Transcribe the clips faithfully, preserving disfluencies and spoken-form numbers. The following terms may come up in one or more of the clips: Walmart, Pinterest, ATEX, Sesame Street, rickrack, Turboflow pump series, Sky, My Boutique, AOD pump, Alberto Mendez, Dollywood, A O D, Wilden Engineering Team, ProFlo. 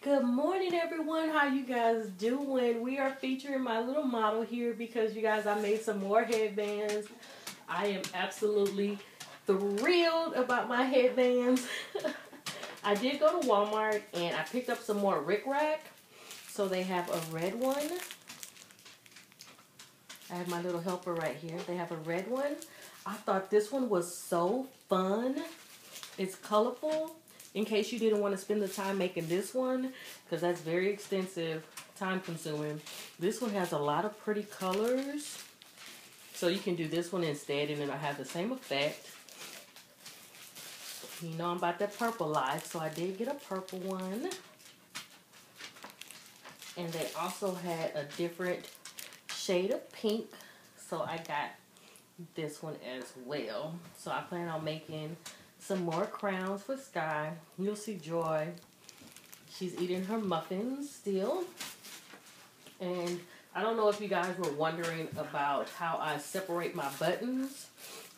Good morning, everyone. How you guys doing? We are featuring my little model here because, you guys, I made some more headbands. I am absolutely thrilled about my headbands. I did go to Walmart and I picked up some more Rick Rack. So they have a red one. I have my little helper right here. They have a red one. I thought this one was so fun. It's colorful. In case you didn't want to spend the time making this one, because that's very extensive, time consuming. This one has a lot of pretty colors. So you can do this one instead and it'll have the same effect. You know I'm about that purple life, so I did get a purple one. And they also had a different shade of pink. So I got this one as well. So I plan on making some more crowns for Sky. You'll see Joy. She's eating her muffins still. And I don't know if you guys were wondering about how I separate my buttons,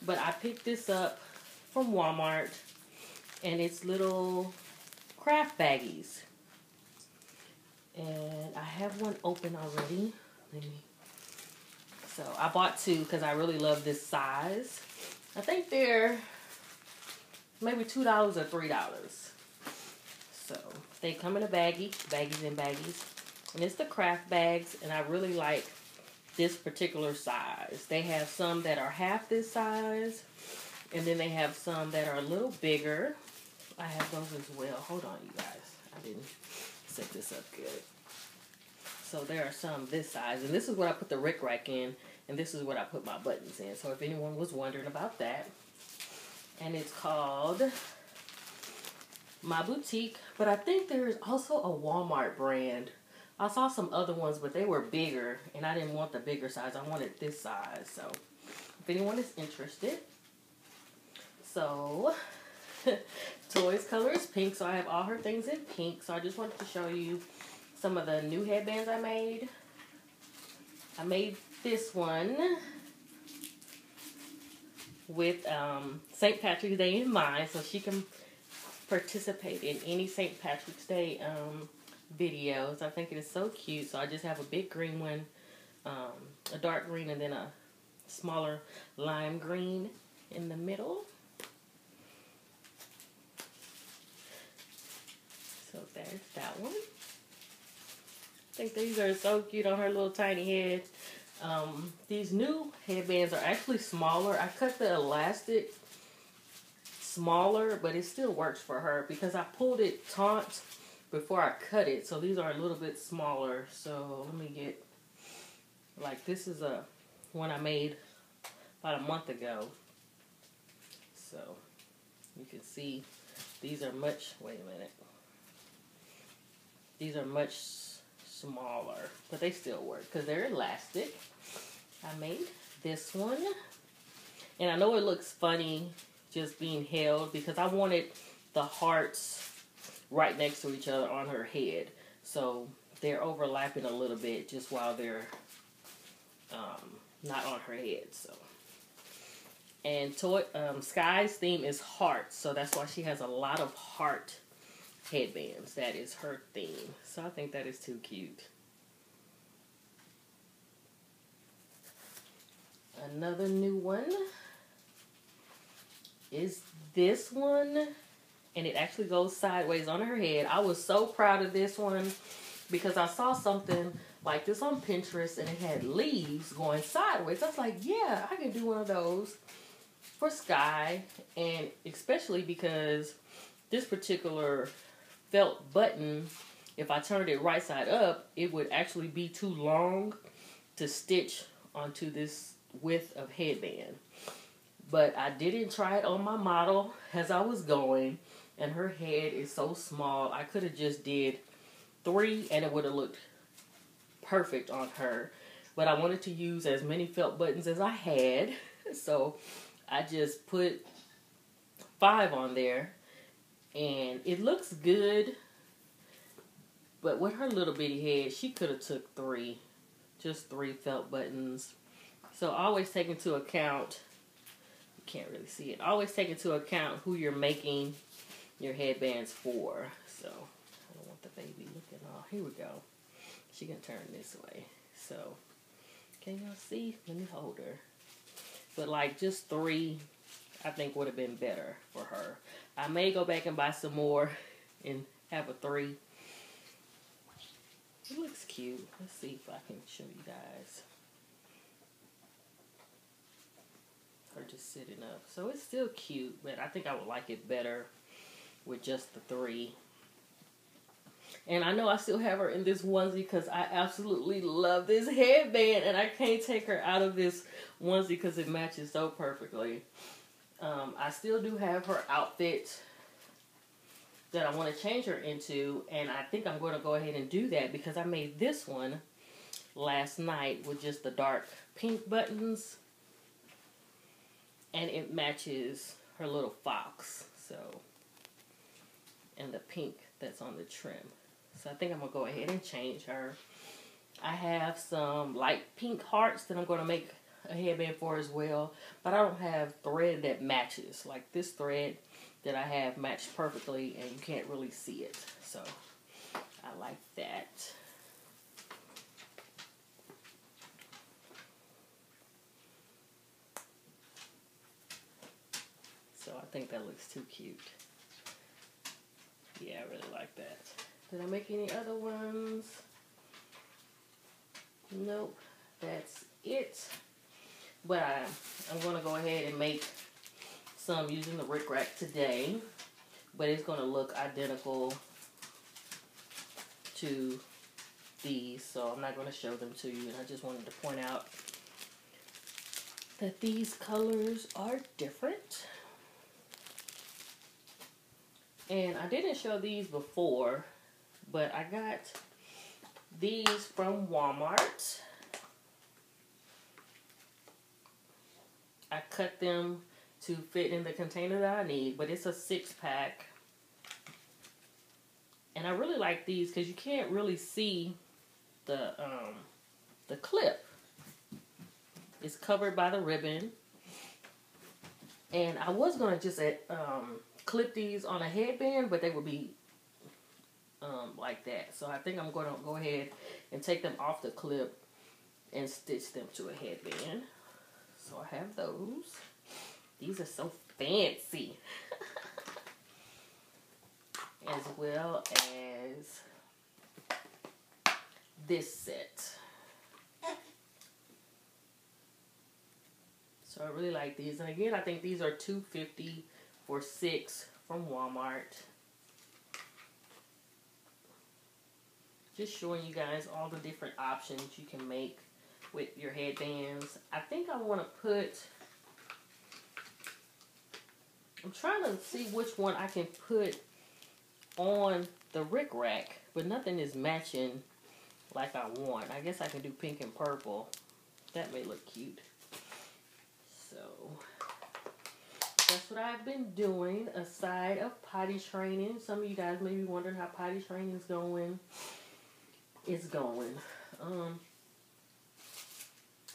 but I picked this up from Walmart and it's little craft baggies. And I have one open already. Let me. So I bought two because I really love this size. I think they're maybe two dollars or three dollars. So they come in a baggie, baggies and baggies. And it's the craft bags, and I really like this particular size. They have some that are half this size, and then they have some that are a little bigger. I have those as well. Hold on, you guys. I didn't set this up good. So there are some this size, and this is what I put the Rick Rack in, and this is what I put my buttons in. So if anyone was wondering about that. And it's called My Boutique. But I think there is also a Walmart brand. I saw some other ones, but they were bigger. And I didn't want the bigger size. I wanted this size. So if anyone is interested. So Toy's color is pink. So I have all her things in pink. So I just wanted to show you some of the new headbands I made. I made this one with um, Saint Patrick's Day in mind, so she can participate in any Saint Patrick's Day um, videos. I think it is so cute. So I just have a big green one, um, a dark green, and then a smaller lime green in the middle. So there's that one. I think these are so cute on her little tiny head. Um, these new headbands are actually smaller. I cut the elastic smaller, but it still works for her because I pulled it taut before I cut it. So these are a little bit smaller. So let me get, like, this is a one I made about a month ago. So you can see these are much, wait a minute. These are much smaller, but they still work because they're elastic. I made this one, and I know it looks funny just being held because I wanted the hearts right next to each other on her head, so they're overlapping a little bit just while they're um, not on her head. So, and toy, um, Sky's theme is hearts, so that's why she has a lot of heart headbands. That is her theme. So I think that is too cute. Another new one is this one, and it actually goes sideways on her head. I was so proud of this one because I saw something like this on Pinterest and it had leaves going sideways. I was like, yeah, I can do one of those for Sky, and especially because this particular felt button, if I turned it right side up, it would actually be too long to stitch onto this width of headband. But I didn't try it on my model as I was going, and her head is so small. I could have just did three and it would have looked perfect on her. But I wanted to use as many felt buttons as I had, so I just put five on there. And it looks good, but with her little bitty head, she could have took three, just three felt buttons. So always take into account, you can't really see it, always take into account who you're making your headbands for. So I don't want want the baby looking all. Here we go. She can turn this way. So, can y'all see? Let me hold her. But like just three, I think would have been better for her. I may go back and buy some more and have a three. It looks cute. Let's see if I can show you guys. Her just sitting up. So it's still cute, but I think I would like it better with just the three. And I know I still have her in this onesie because I absolutely love this headband. And I can't take her out of this onesie because it matches so perfectly. Um, I still do have her outfit that I want to change her into. And I think I'm going to go ahead and do that because I made this one last night with just the dark pink buttons. And it matches her little fox. So, and the pink that's on the trim. So I think I'm going to go ahead and change her. I have some light pink hearts that I'm going to make a headband for as well. But I don't have thread that matches. Like this thread that I have matched perfectly and you can't really see it. So I like that. So I think that looks too cute. Yeah, I really like that. Did I make any other ones? Nope. That's it. But I, I'm going to go ahead and make some using the Rick Rack today. But it's going to look identical to these. So I'm not going to show them to you. And I just wanted to point out that these colors are different. And I didn't show these before, but I got these from Walmart. I cut them to fit in the container that I need, but it's a six pack. And I really like these because you can't really see the, um, the clip. It's covered by the ribbon. And I was going to just add, um, clip these on a headband, but they would be um, like that. So I think I'm going to go ahead and take them off the clip and stitch them to a headband. So I have those. These are so fancy. As well as this set. So I really like these. And again, I think these are two fifty or six from Walmart. Just showing you guys all the different options you can make with your headbands. I think I want to put, I'm trying to see which one I can put on the Rick Rack, but nothing is matching like I want. I guess I can do pink and purple. That may look cute. So that's what I've been doing, aside of potty training. Some of you guys may be wondering how potty training is going. It's going. Um,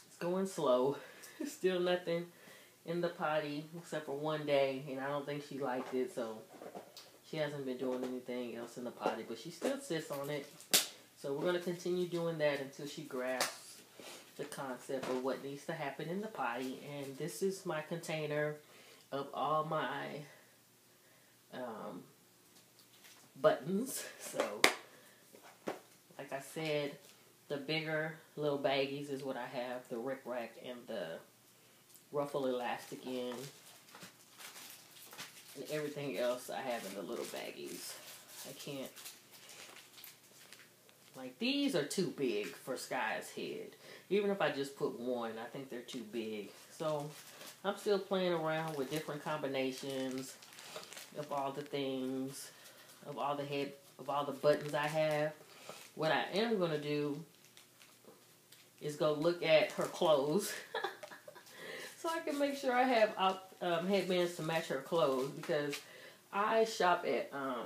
it's going slow. Still nothing in the potty except for one day, and I don't think she liked it, so she hasn't been doing anything else in the potty, but she still sits on it. So we're going to continue doing that until she grasps the concept of what needs to happen in the potty. And this is my container of all my um, buttons. So, like I said, the bigger little baggies is what I have, the Rick Rack and the ruffle elastic in, and everything else I have in the little baggies. I can't, like these are too big for Sky's head. Even if I just put one, I think they're too big. So I'm still playing around with different combinations of all the things, of all the head, of all the buttons I have. What I am going to do is go look at her clothes so I can make sure I have out, um, headbands to match her clothes, because I shop at um,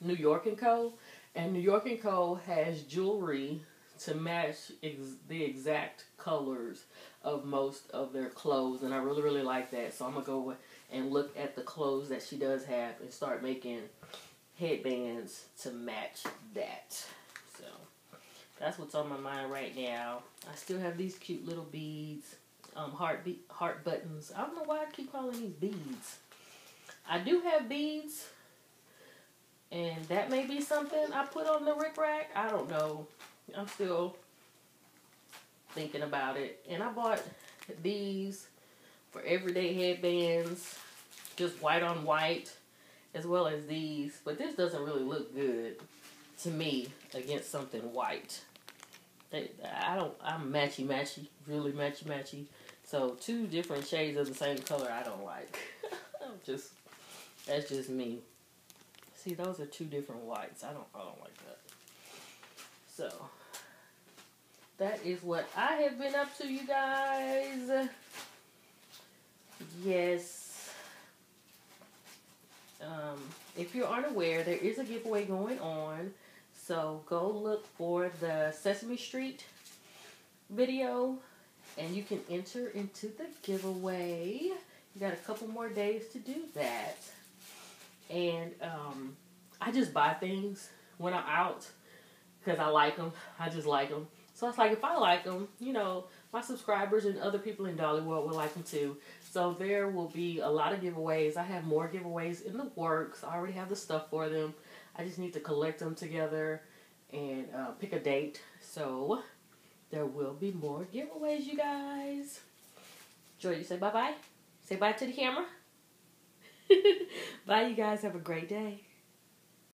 New York and Co. And New York and Co. has jewelry to match ex the exact colors of most of their clothes, and I really really like that. So I'm gonna go and look at the clothes that she does have and start making headbands to match that. So that's what's on my mind right now. I still have these cute little beads, um, heart be heart buttons. I don't know why I keep calling these beads. I do have beads, and that may be something I put on the rickrack. I don't know. I'm still thinking about it. And I bought these for everyday headbands, just white on white, as well as these. But this doesn't really look good to me against something white. I don't. I'm matchy matchy, really matchy matchy. So two different shades of the same color I don't like. I'm just that's just me. See, those are two different whites. I don't. I don't like that. So that is what I have been up to, you guys. Yes. Um, if you're unaware, there is a giveaway going on. So go look for the Sesame Street video, and you can enter into the giveaway. You got a couple more days to do that. And um, I just buy things when I'm out because I like them. I just like them. So it's like, if I like them, you know, my subscribers and other people in Dollywood will like them too. So there will be a lot of giveaways. I have more giveaways in the works. I already have the stuff for them. I just need to collect them together and uh, pick a date. So there will be more giveaways, you guys. Joy, you say bye-bye? Say bye to the camera. Bye, you guys. Have a great day.